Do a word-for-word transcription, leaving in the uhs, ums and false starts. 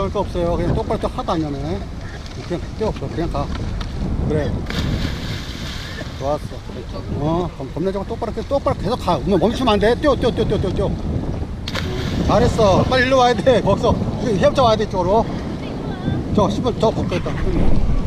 떨 거 없어요. 그냥 똑바로 하다냐네. 그냥 필요 없어. 그냥 가. 그래. 좋았어. 어, 겁내자고 똑바로, 똑바로 계속 가. 멈추면 안 돼. 뛰어, 뛰어, 뛰어, 뛰어, 뛰어, 뛰어. 잘했어. 빨리 일로 와야 돼. 거기서 헤엄쳐 와야 돼, 이쪽으로. 저, 십 분, 저 벗고 있다.